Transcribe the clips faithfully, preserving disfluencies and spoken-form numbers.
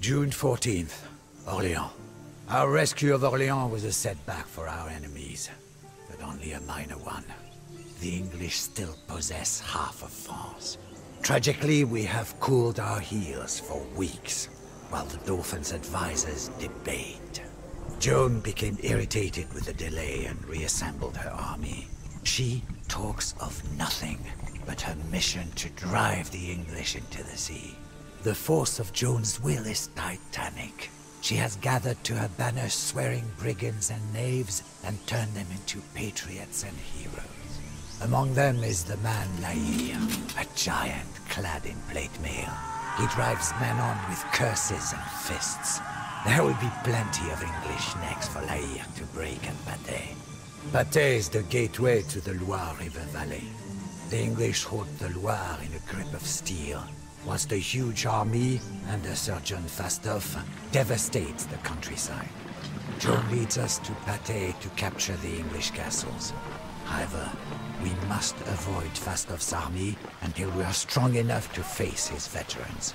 June fourteenth, Orléans. Our rescue of Orléans was a setback for our enemies, but only a minor one. The English still possess half of France. Tragically, we have cooled our heels for weeks, while the Dauphin's advisors debate. Joan became irritated with the delay and reassembled her army. She talks of nothing but her mission to drive the English into the sea. The force of Joan's will is titanic. She has gathered to her banner swearing brigands and knaves and turned them into patriots and heroes. Among them is the man La Hire, a giant clad in plate mail. He drives men on with curses and fists. There will be plenty of English necks for La Hire to break at Patay. Patay is the gateway to the Loire River Valley. The English hold the Loire in a grip of steel, whilst a huge army under Sir John Fastolf devastates the countryside. Joan leads us to Patay to capture the English castles. However, we must avoid Fastolf's army until we are strong enough to face his veterans.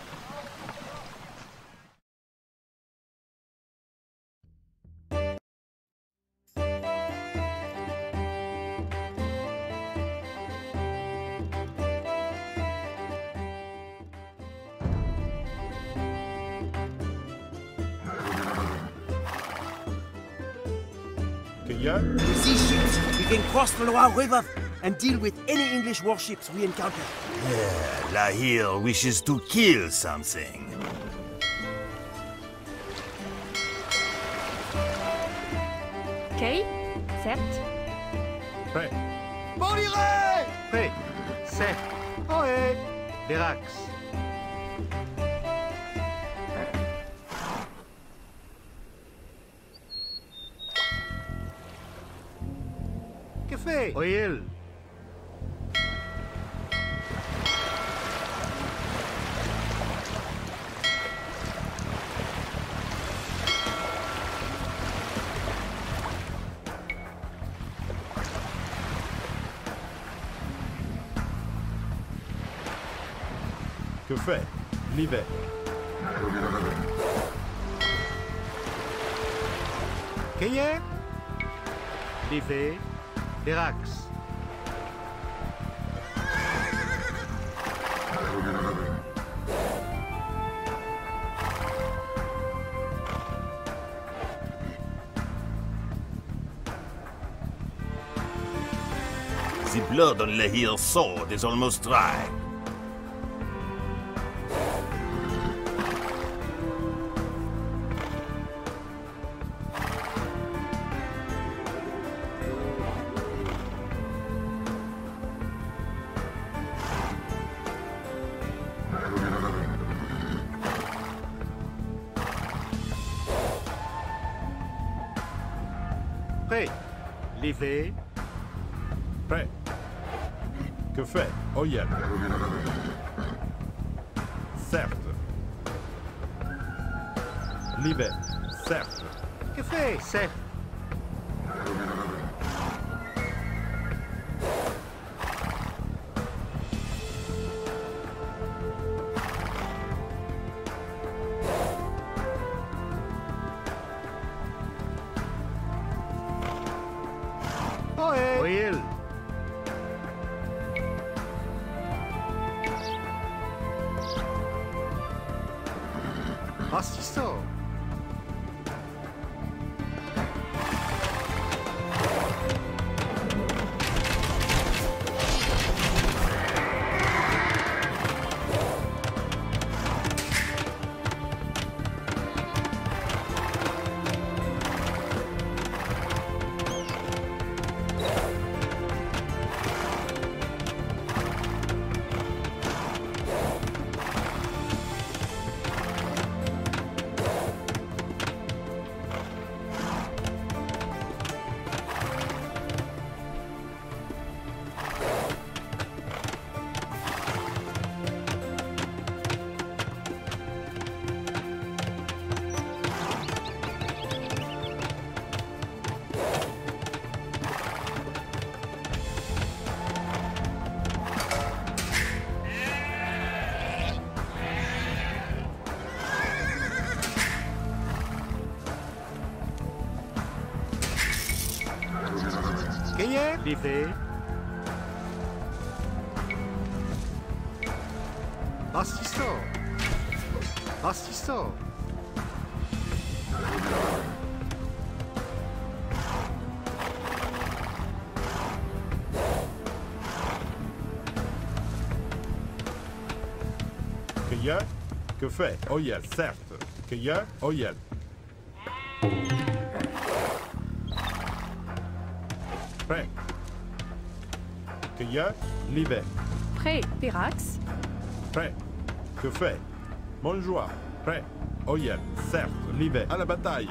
With these ships, we can cross the Loire River and deal with any English warships we encounter. Yeah, La Hire wishes to kill something. Okay, set. Prêt. Bon irait! Prêt, set. Ohé! Dérax. Oil. Que fait l'hiver? Qu'est-ce? L'hiver. Dérax. The blood on La Hire's sword is almost dry. Prêt. Livré. Prêt. Que fait? Oh yeah. Certes. Livré. Certes. Que fait? Certes. So. be there. Basti sto. Basti sto. Que y a? Que fait? Oh yeah, certes. Que y a? Oh yeah. Prêt. Que y a? Libé. Prêt, Pirax. Prêt. Que fait? Bonjour. Prêt. Oh yeah, certes. Libé. À la bataille.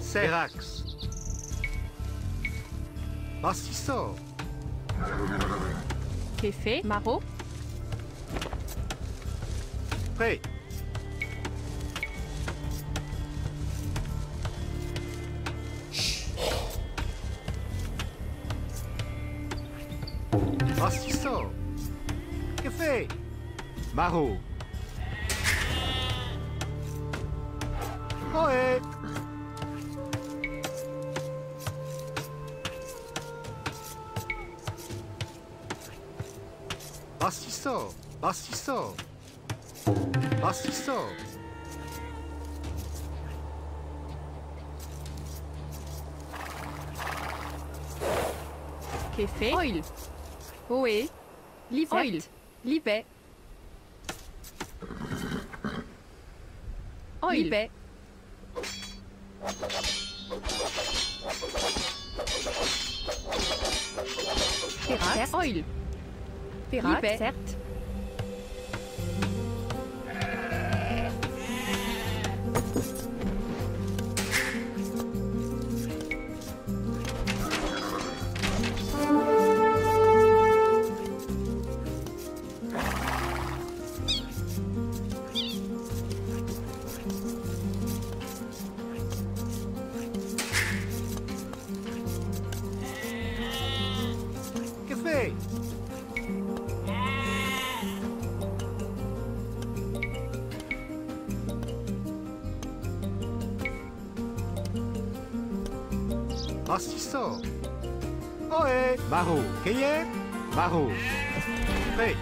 Serax. Bastisto. Kéfé, Maro. Prêt. Maciço. Café. Marro. Oé. Maciço. Maciço. Maciço. Café. Oil. Oé. Livette. Livet. Livet. Ferrat. Oil. Ferrat. Cert. Maciço. Oé. Marro. Quem é? Marro. Vem.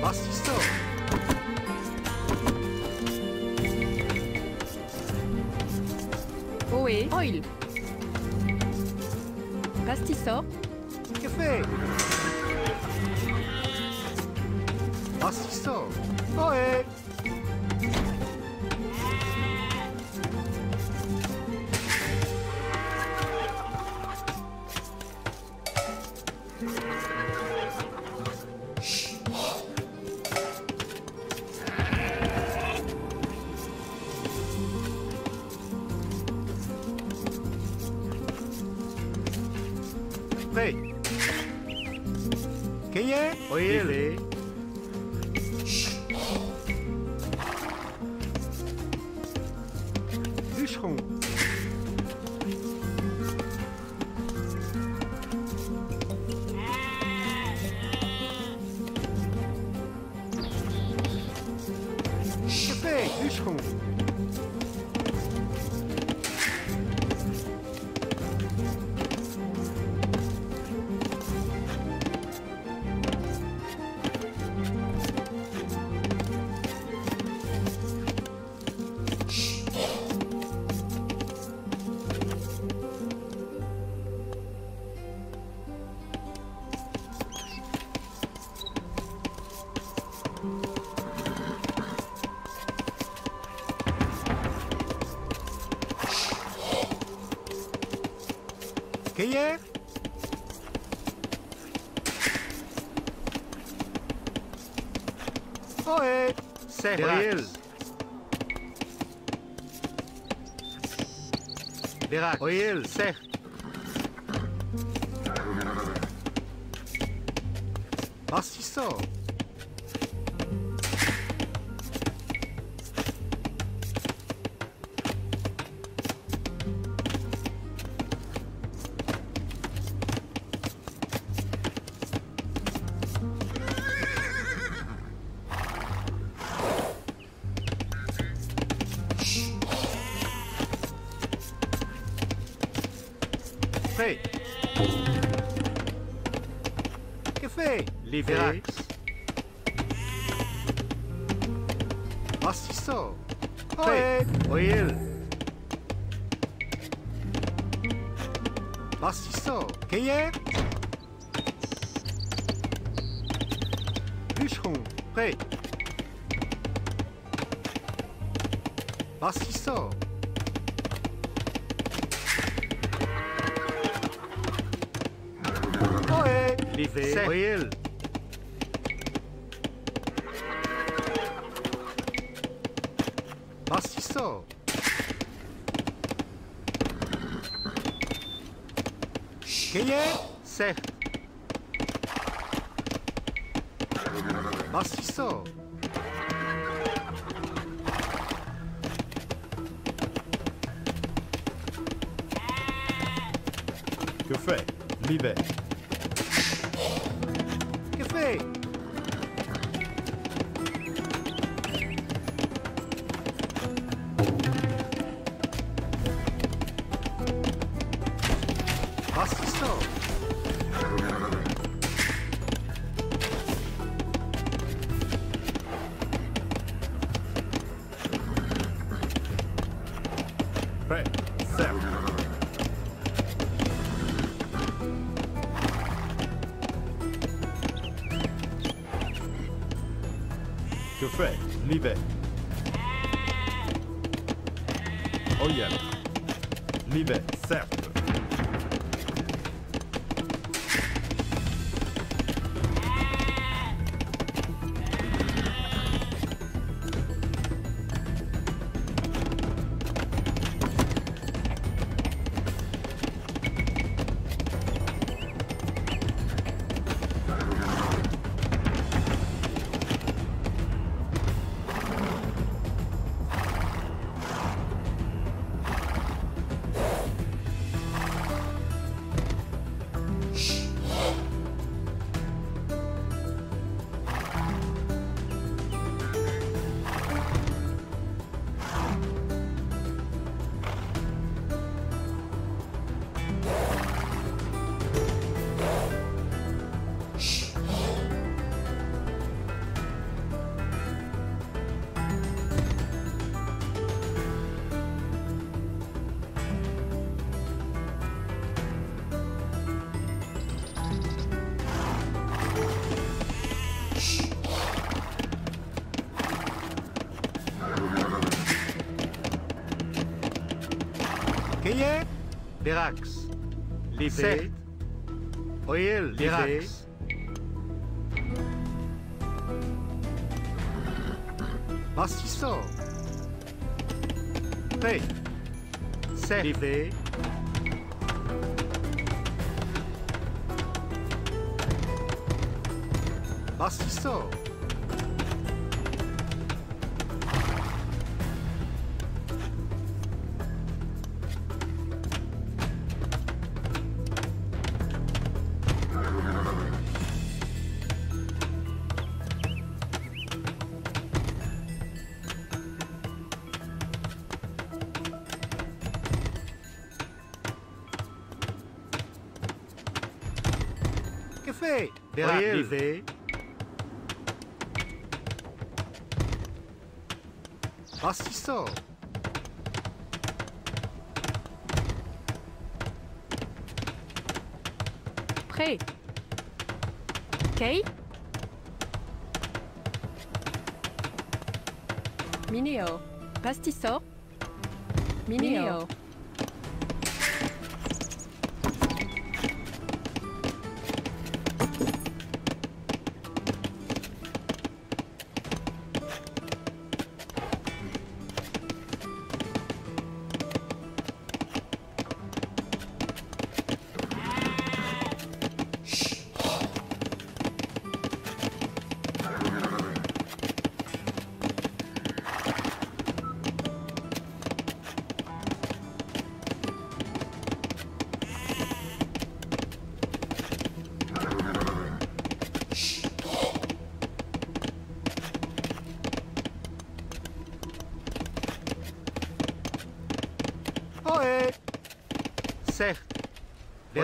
Maciço. Oé. Oil. Maciço. Café. Maciço. Oé. Cueillère. Ohé. Serrail. Verac. Oil. Serre. Maciço. Livrax. Maciço. Oé. Oil. Maciço. Quem é? Bûcheron. Prêt. Maciço. Oé. Livrax. Oil. Quem é? Certo. Ma si so. Que fait? Libère. Que fait? Lirax. Libé. Oyel. Lirax. Mastisso. Pay. Servé. Mastisso. Privé. Assistant. Prêt. Kay. Mineo. Pastisso. Mineo.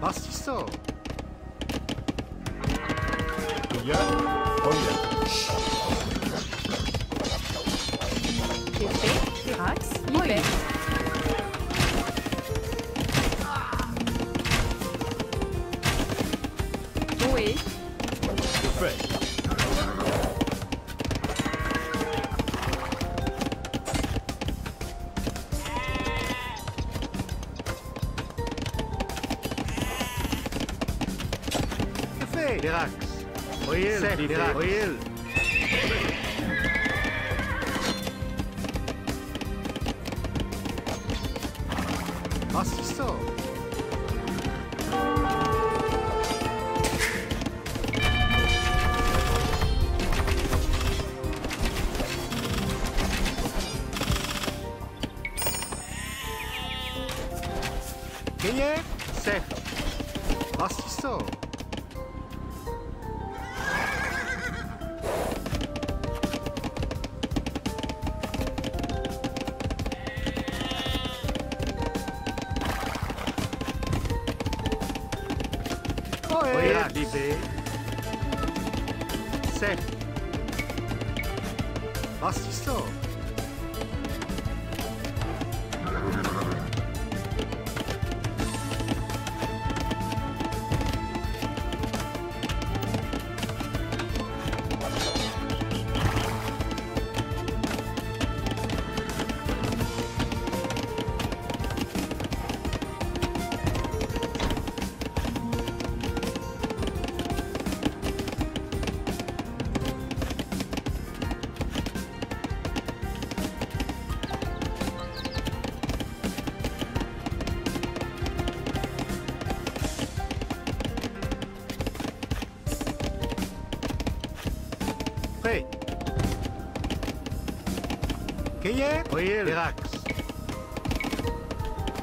Mastisso. Oyel, oyel. Libé, Lirax, libé. Oil, Relax.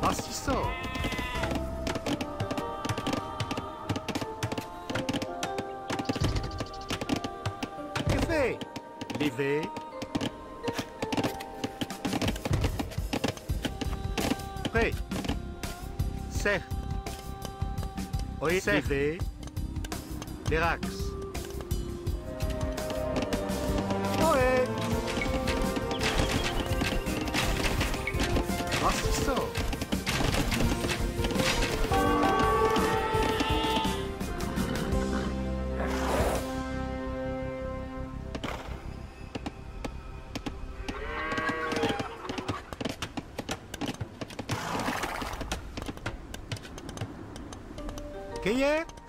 Assistant. Effet. Levé. Prêt. Serre. Oui, serré. Relax.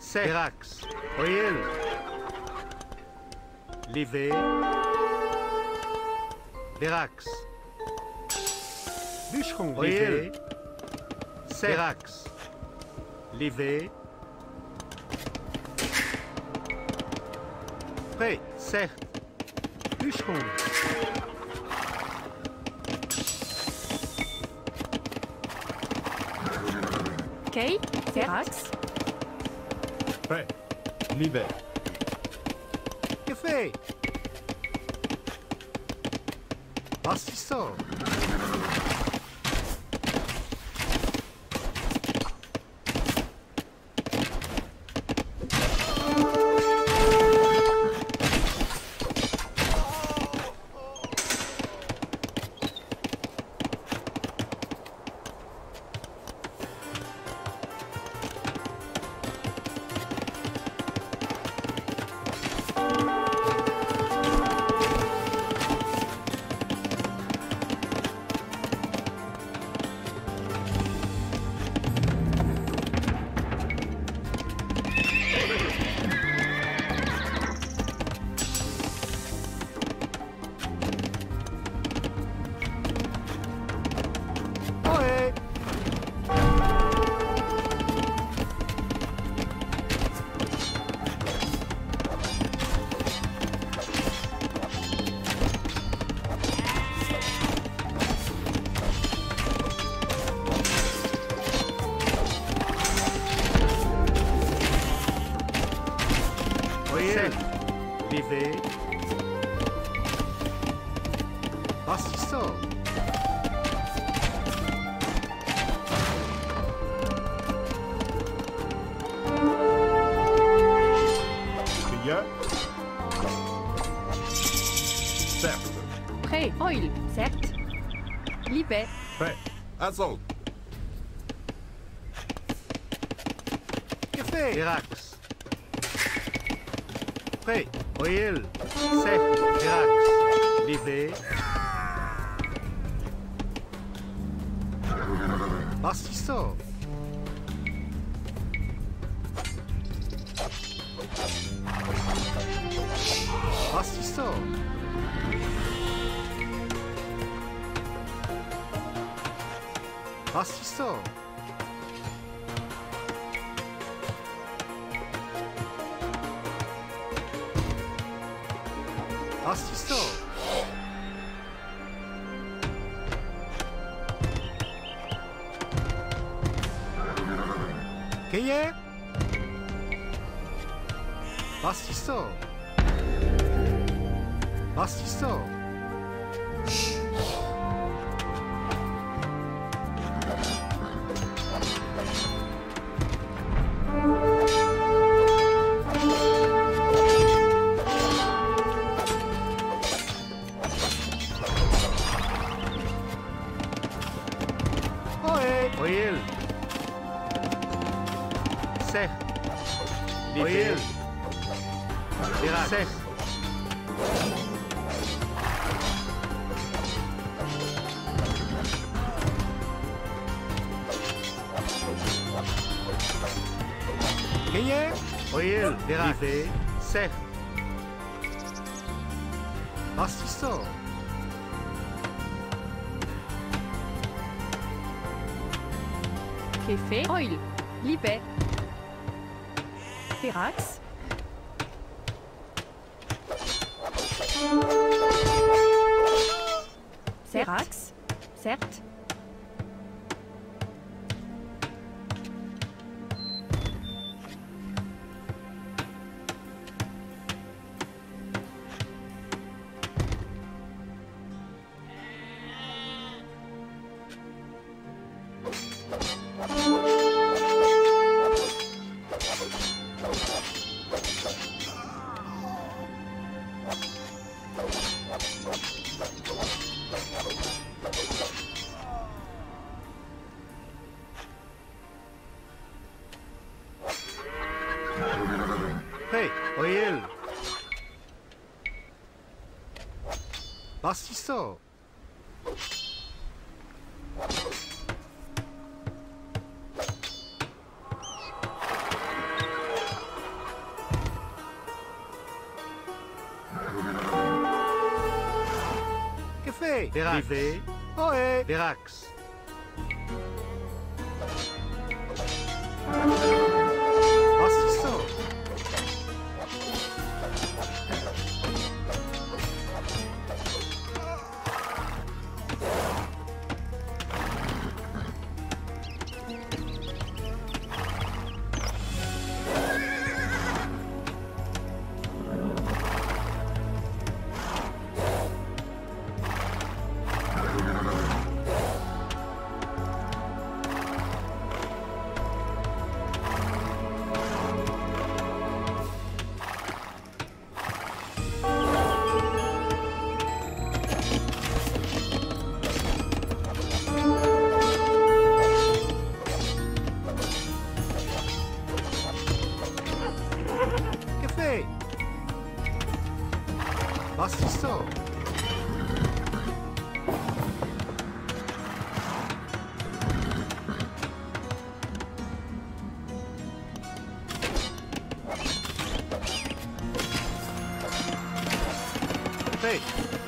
Serax, Oil, Levé, Verax, Bûcheron, Levé, Serax, Levé, Prêt, Serre, Bûcheron, Kay, Serax. Prêt. Libère. Que fait? Assistant. Assault. Café. Erax. Prêt. Oil. Sec. Erax. Libé. Assistant. Assistant. Assistant. Qué Assistant. Assistant. Chef. Assistant. Café. Oil. Lipet. Terrax. Terrax. Certes. Assistant. Café. Dérax. Ohé. Dérax. Assistant.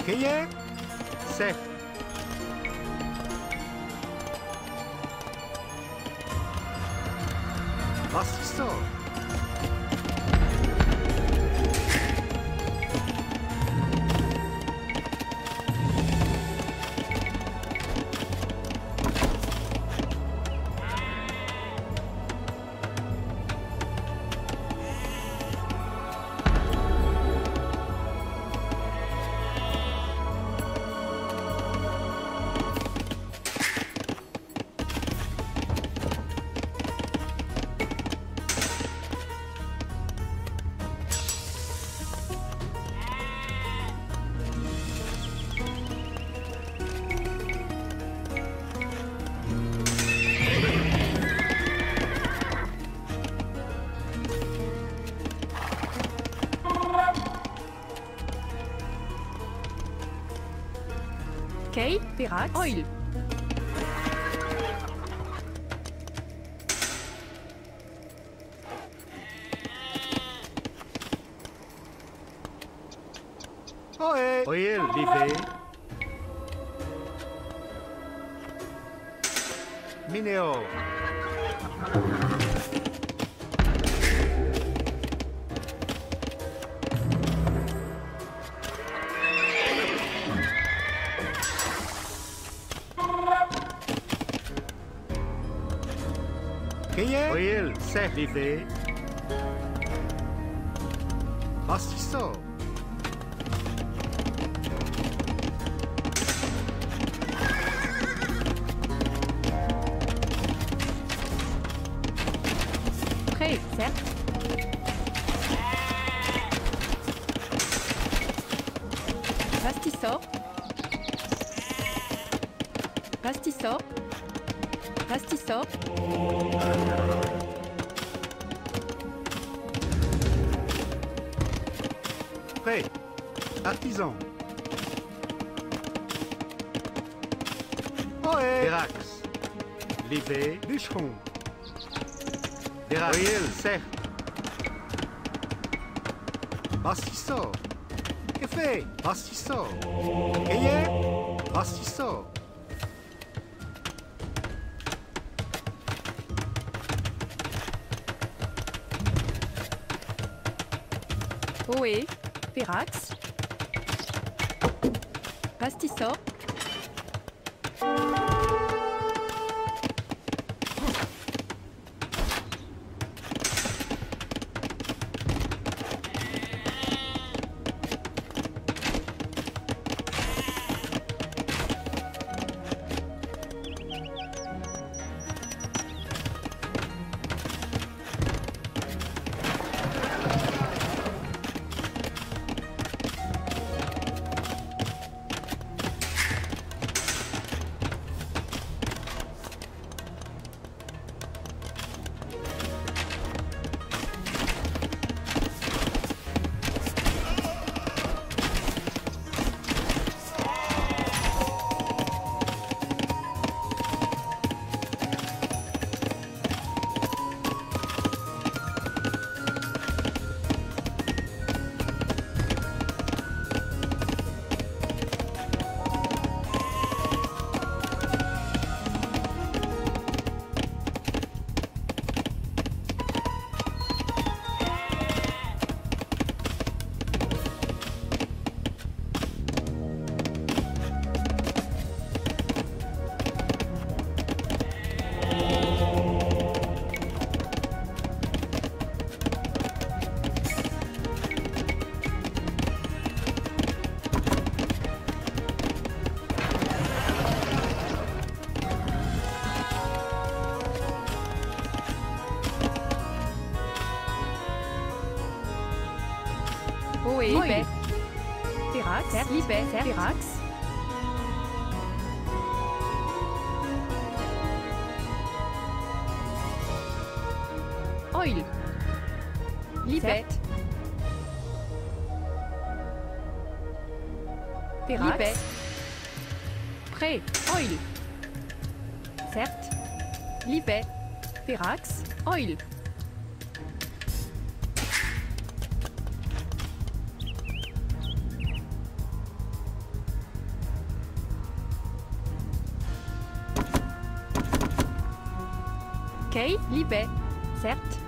Cueillir, c'est. Assistant. Pirax. Oil. Oil. Oil. Leave it. Mineo. Oil, safety. Pastiso. Prêt, certes. Pastiso. Pastiso. Pastiso. Prêt, artisan. Ohé. Dérax. Livé, bûcheron. Dérax. Oil, serre. Bastisso. Café. Bastisso. Gaillet. Bastisso. Ohé. Pérax, Pastisso, Libérax, Oil, Libette, Libette, Prêt, Oil, Certes, Libette, Pérax, Oil. Libé, certes.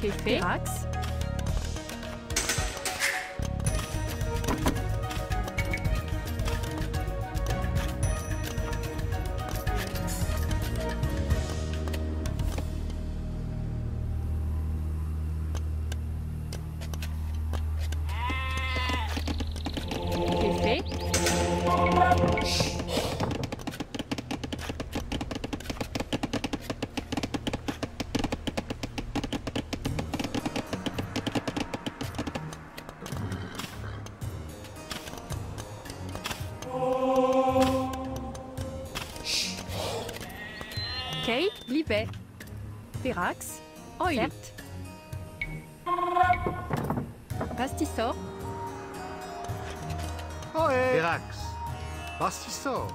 Kéfé, Axe. Pérax, Oil, Cert. Pastisso, Oil, Pérax, Pastisso,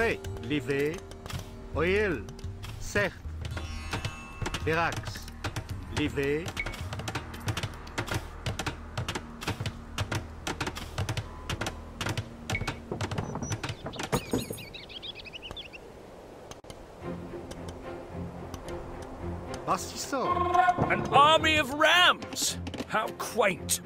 Prêt, Livet, Oil, Certes, Verax, Livet, an army of rams! How quaint!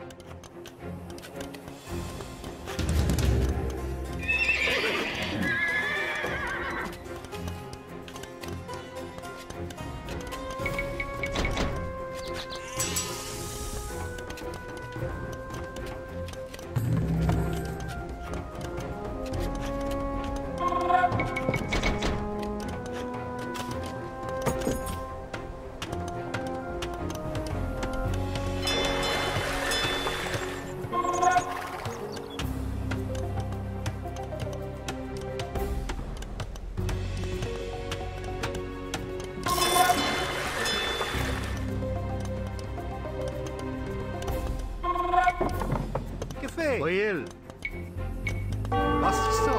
Oil. Bastisso.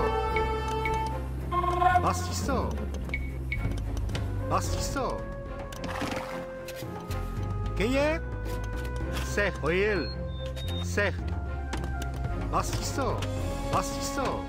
Bastisso. Bastisso. Quem é? Ser Oil. Ser. Bastisso. Bastisso.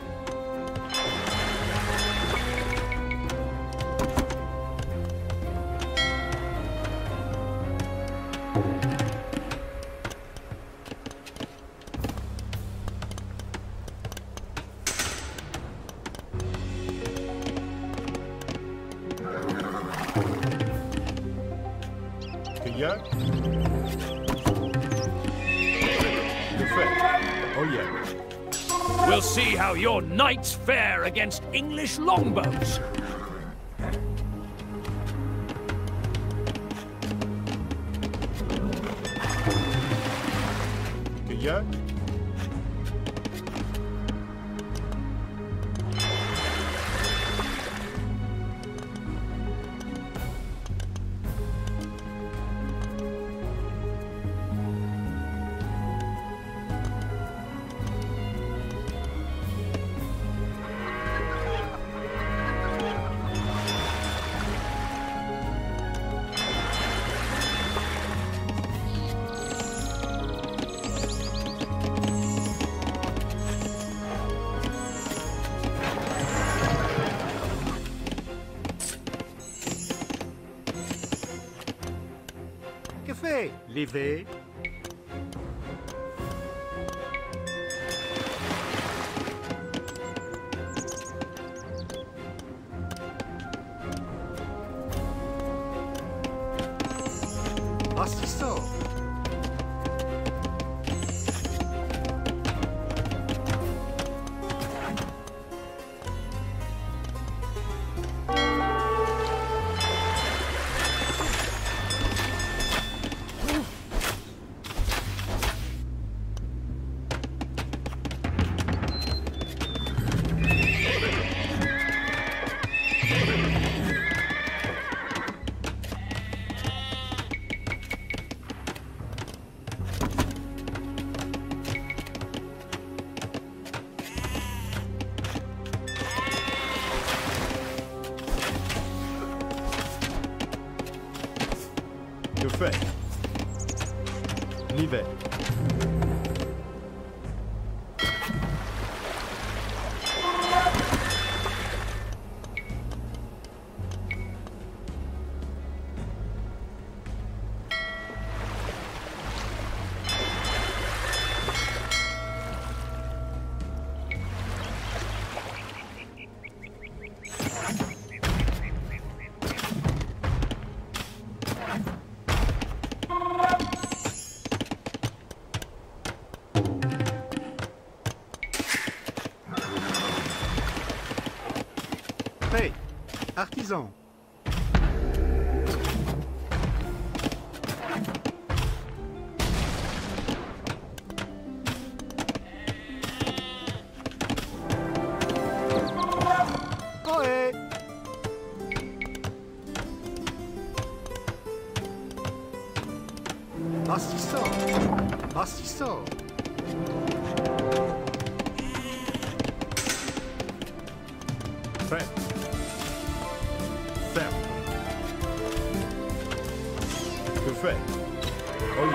Your knight's fare against English longbows. Yeah. Livet, Bastisso, artisan. Bastisso, bastisso. Right. There. Good friend. Oh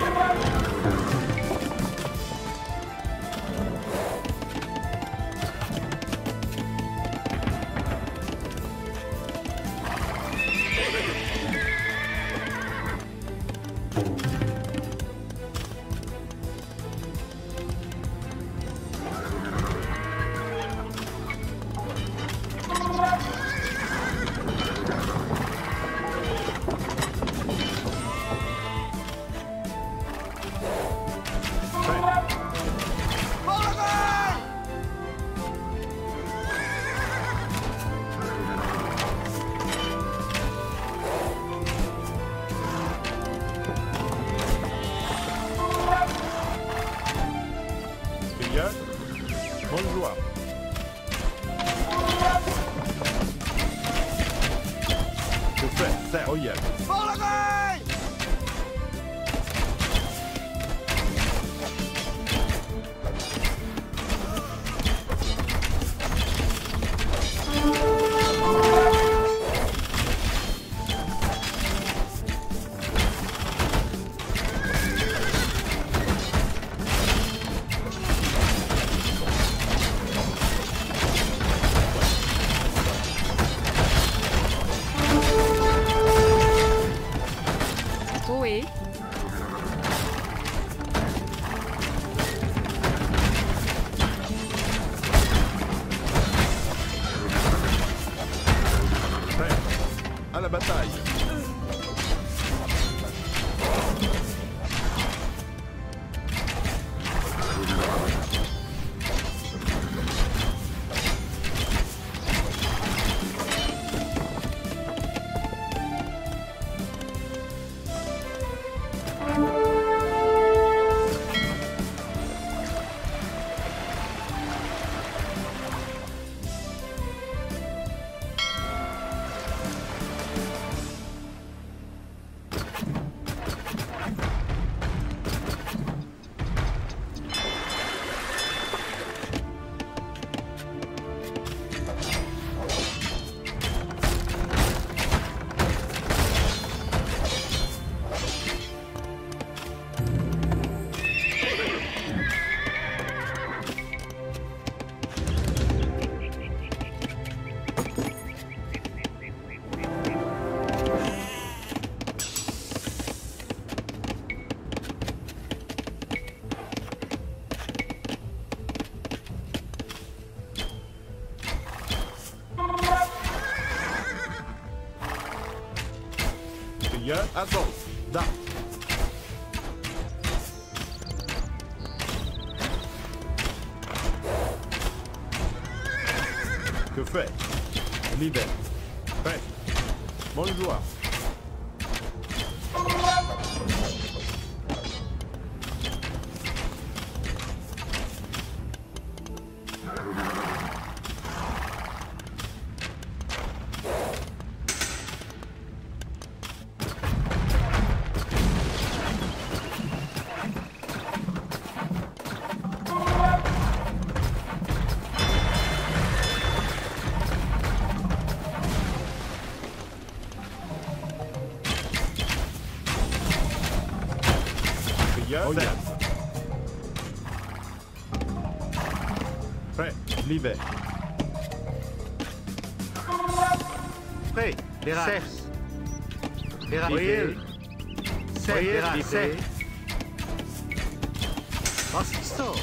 yeah, that's all. That. Que fait? Libère. Prêt. Bonjour. Oh, yeah. Prêt, libère. Prêt, dérape. Dérape. C'est dérape. Passe-toi.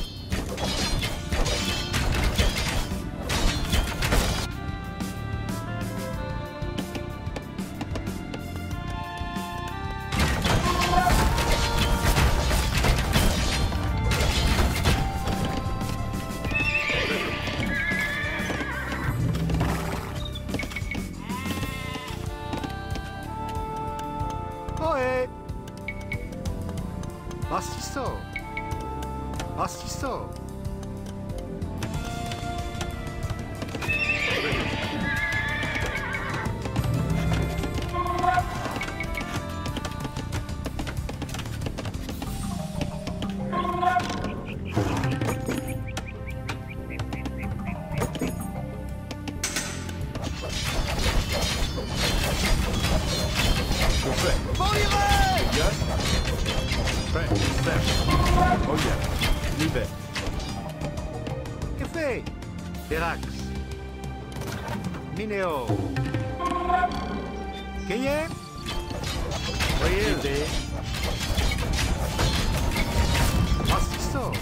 Oh yeah, you bet. Cafe, Terax, Mineo, Kenyan, Oye, Massisto,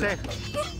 Set.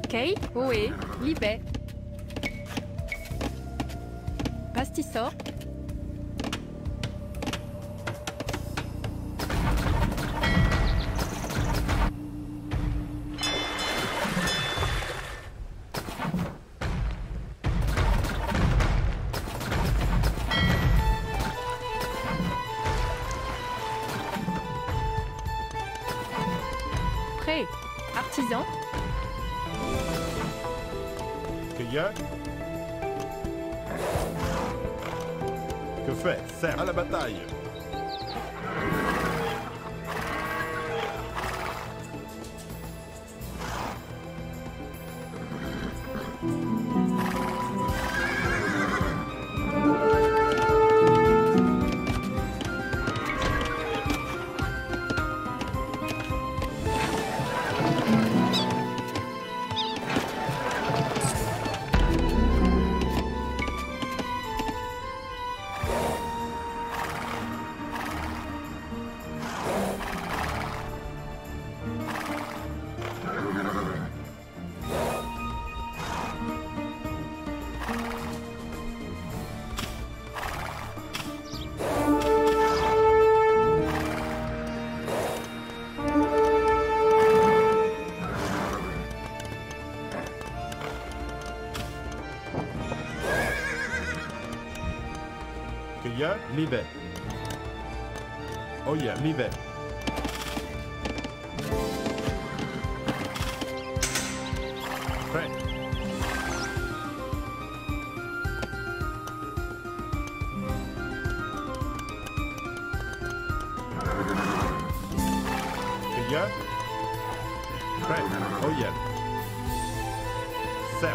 Café. Oé, Libet, Pastissor, Prêt, Artisan. Que fait? Serre à la bataille. Libet. Oh yeah, Libet. Prêt. Que ya? Prêt. Oh yeah. Certes.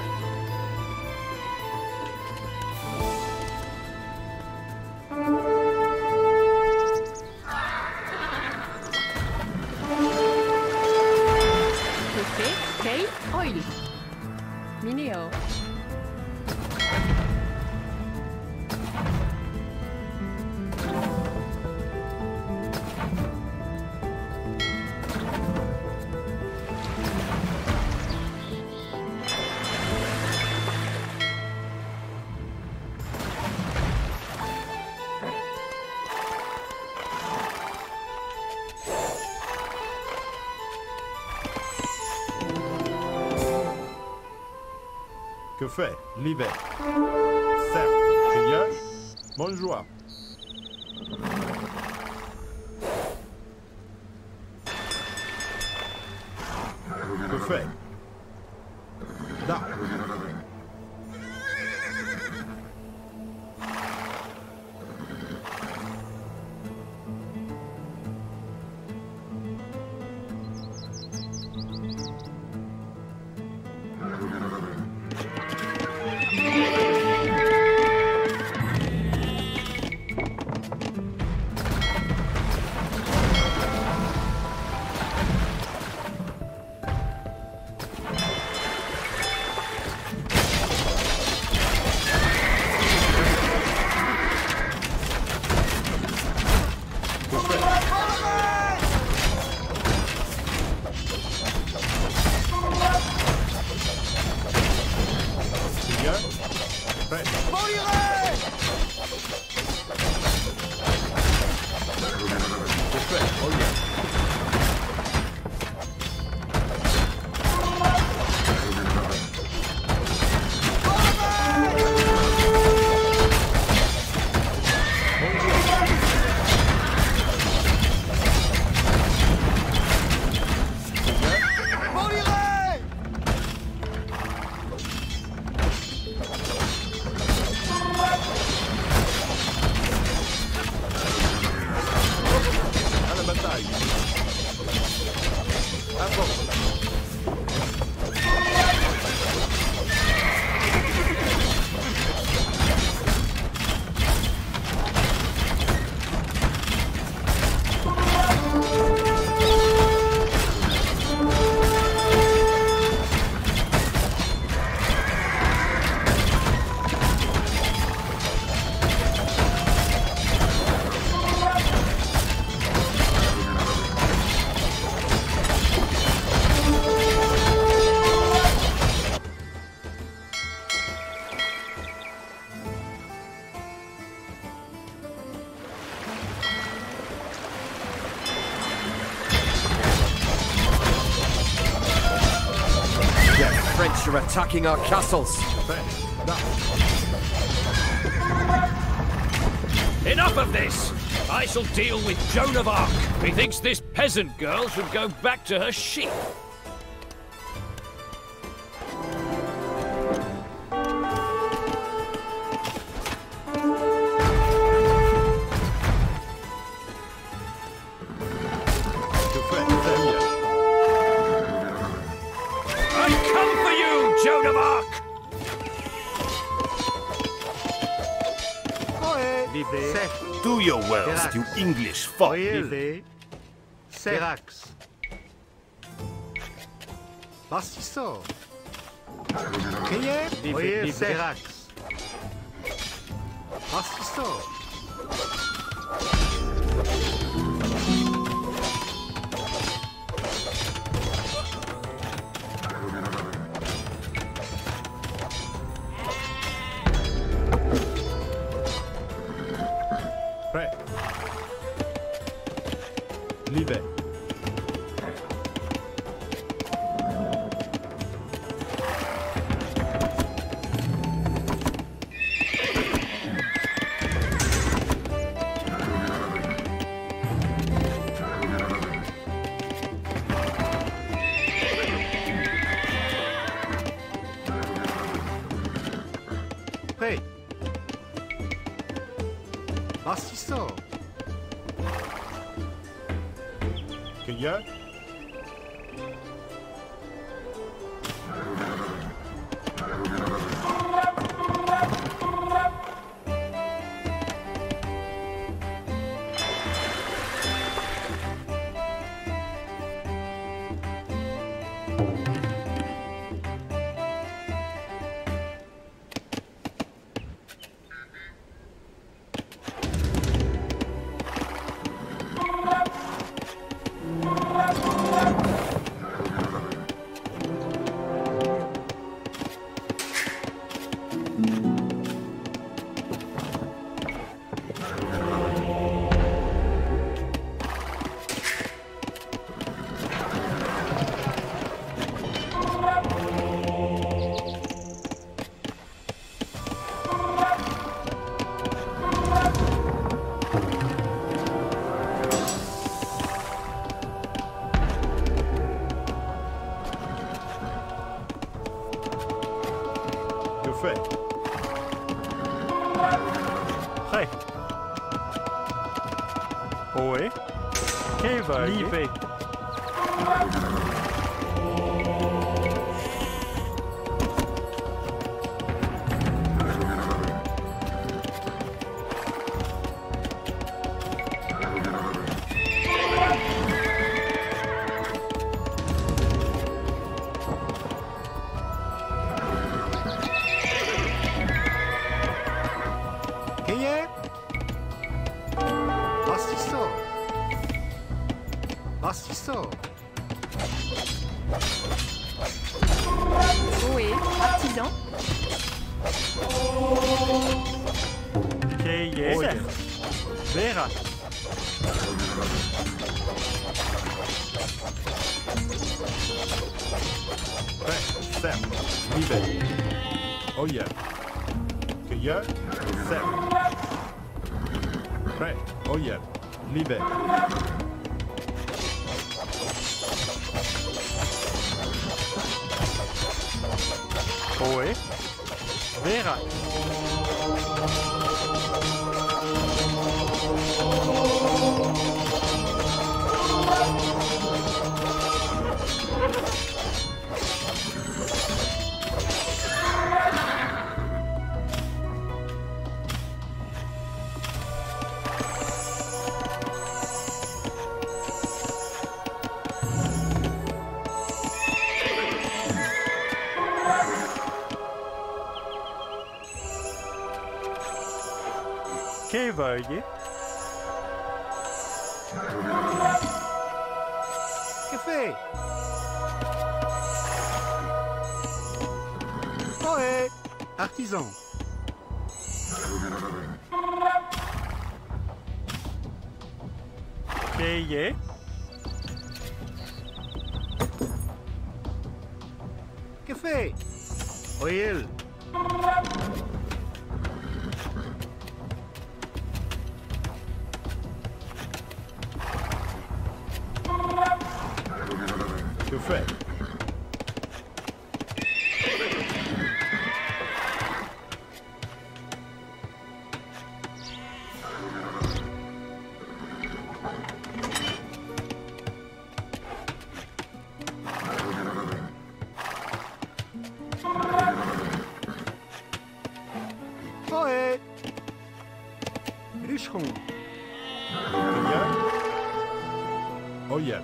Que fait l'hiver? Certes, génial. Bonne joie. Que fait? Da. Are attacking our castles. Enough of this! I shall deal with Joan of Arc. Methinks this peasant girl should go back to her sheep. Do your worst, you English fuck. Serax. Bastisso. Crier. Crier. Serax. Bastisso. fait. Prêt. Ohé. Livré. Veuillez. Café. Ohé. Artisan. Payé. Café. Oil. Fait. Ohé. Richeron. Oh yeah.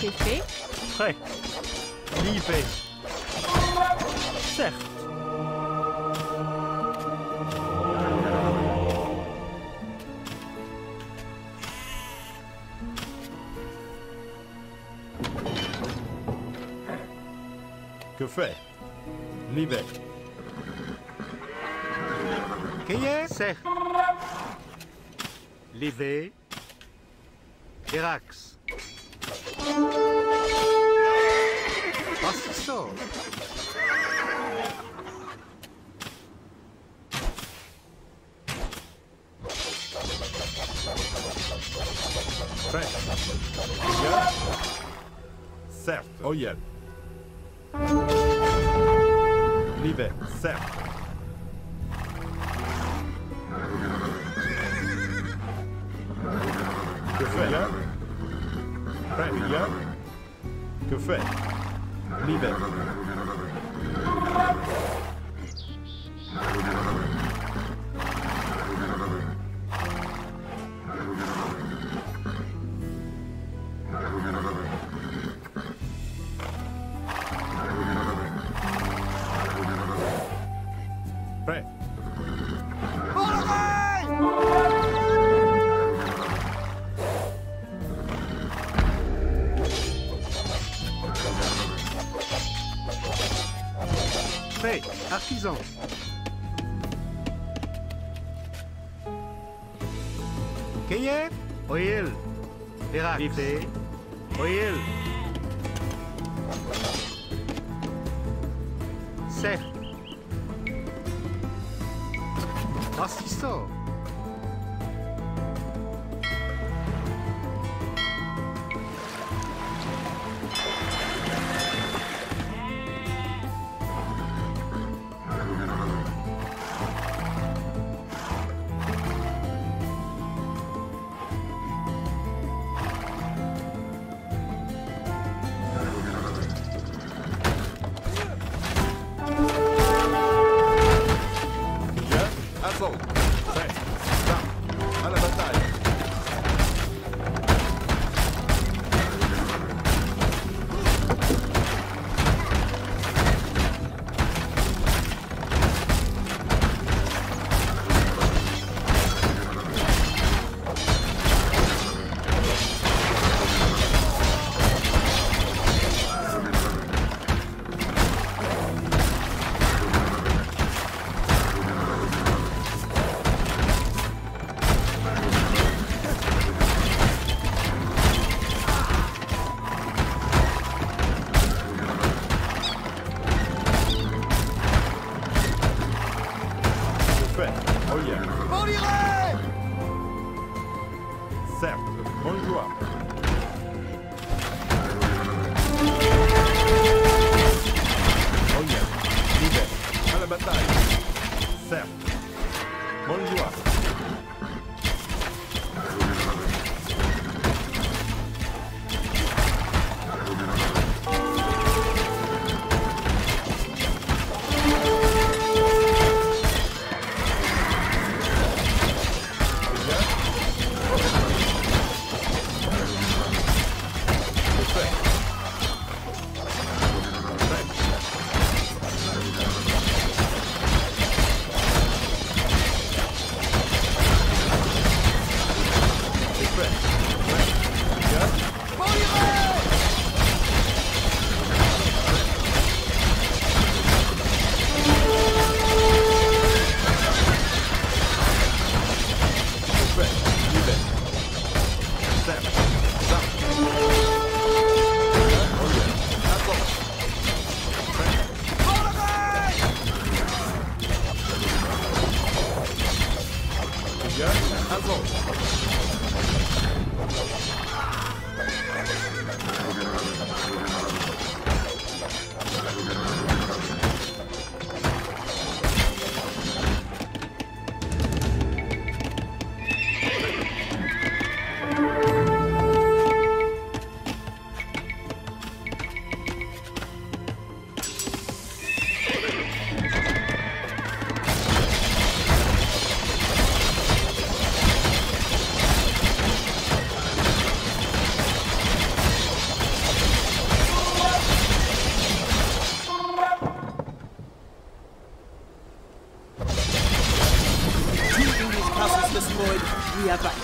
C'est fait. Prêt. Livré. Certes. Que fait? Livré. Cueillir. Certes. Livré. Irax. Pastisol. Prêt. Yeah. Certes. Oh yeah. Livet. Certes. Que fait là? Prêt. Yeah. Que fait? Libère. Prêt. Fait, artisan. Cueillir, oil, érafter, oil. Cerf. Assistant.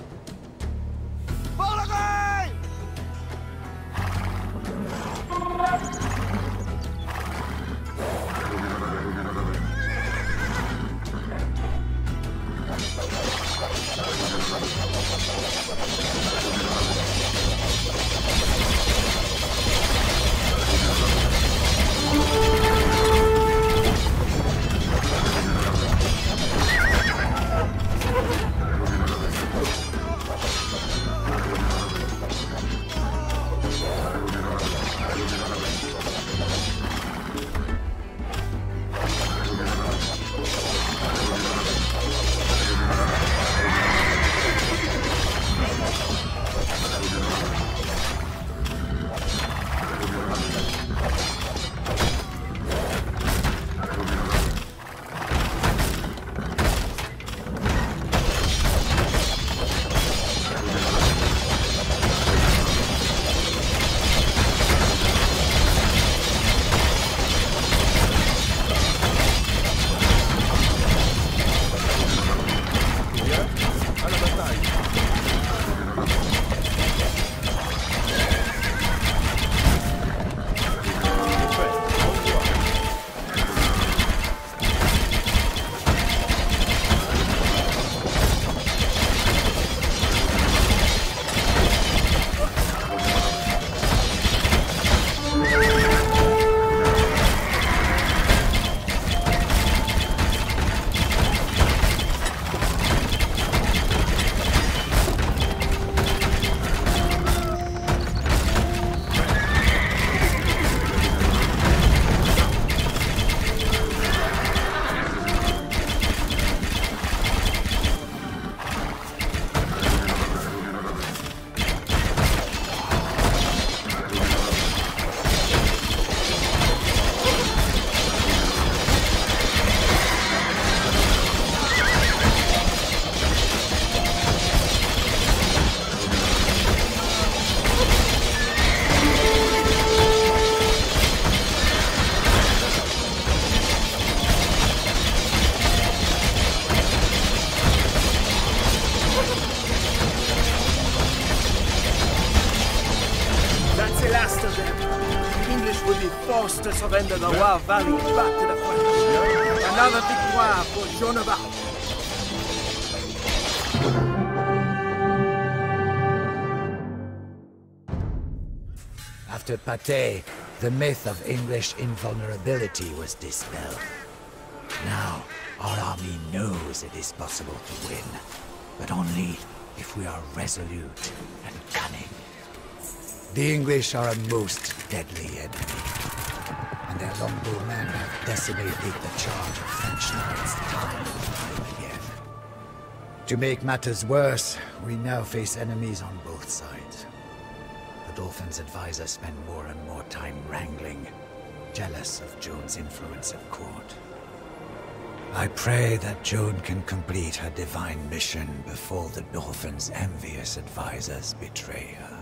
The English will be forced to surrender the Loire Valley back to the French. Another victoire for Joan of Arc. After Patay, the myth of English invulnerability was dispelled. Now, our army knows it is possible to win, but only if we are resolute and cunning. The English are a most deadly enemy, and their longbowmen have decimated the charge of French knights time and time again. To make matters worse, we now face enemies on both sides. The Dauphin's advisor spent more and more time wrangling, jealous of Joan's influence at court. I pray that Joan can complete her divine mission before the Dauphin's envious advisors betray her.